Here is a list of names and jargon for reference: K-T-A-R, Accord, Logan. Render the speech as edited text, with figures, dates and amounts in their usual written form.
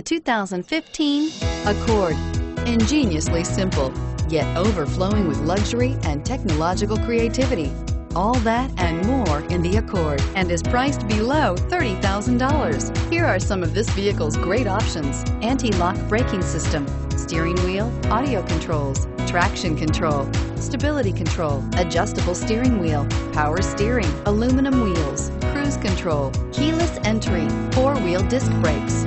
The 2015 Accord. Ingeniously simple, yet overflowing with luxury and technological creativity. All that and more in the Accord, and is priced below $30,000. Here are some of this vehicle's great options: anti-lock braking system, steering wheel audio controls, traction control, stability control, adjustable steering wheel, power steering, aluminum wheels, cruise control, keyless entry, four-wheel disc brakes.